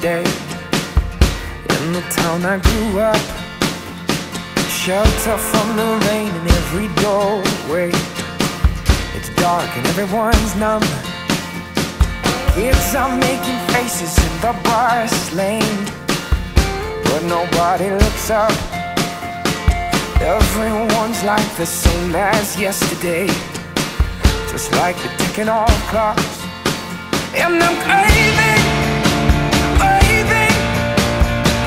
day. In the town I grew up, shelter from the rain in every doorway. It's dark and everyone's numb. Kids are making faces in the bus lane, but nobody looks up. Everyone's like the same as yesterday, just like the ticking off clocks. And I'm craving, craving,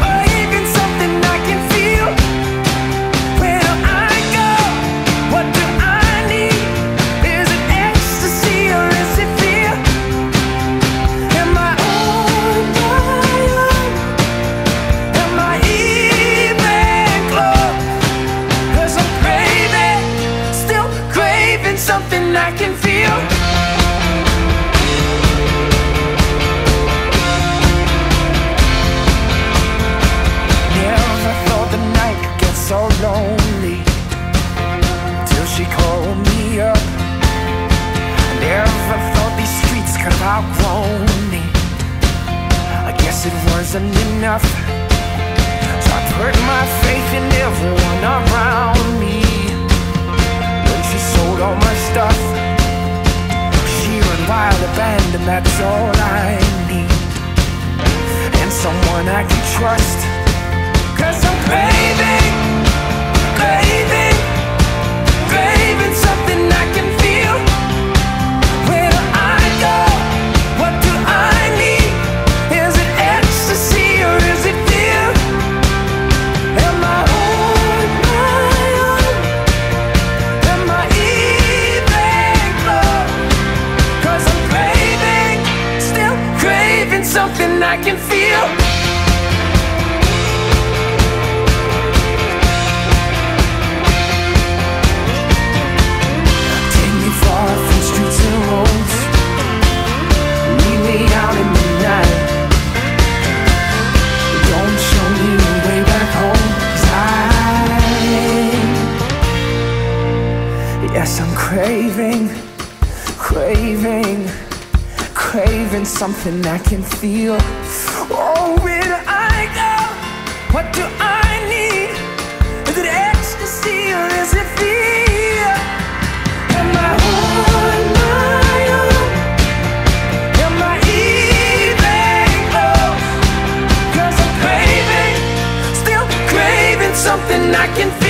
craving something I can feel. Where do I go? What do I need? Is it ecstasy or is it fear? Am I all by love? Am I even close? 'Cause I'm craving, still craving something I can feel. So lonely till she called me up. I never thought these streets could have outgrown me. I guess it wasn't enough, so I put my faith in everyone around me. When she sold all my stuff, she went wild, abandoned, that's all I need. And someone I can trust, 'cause I'm craving, craving, craving something I can feel. Where do I go? What do I need? Is it ecstasy or is it fear? Am I on my own? Am I even close? 'Cause I'm craving, still craving something I can feel. Yes, I'm craving, craving, craving something I can feel. Oh, where do I go? What do I need? Is it ecstasy or is it fear? Am I on my own? Am I even close? 'Cause I'm craving, still craving something I can feel.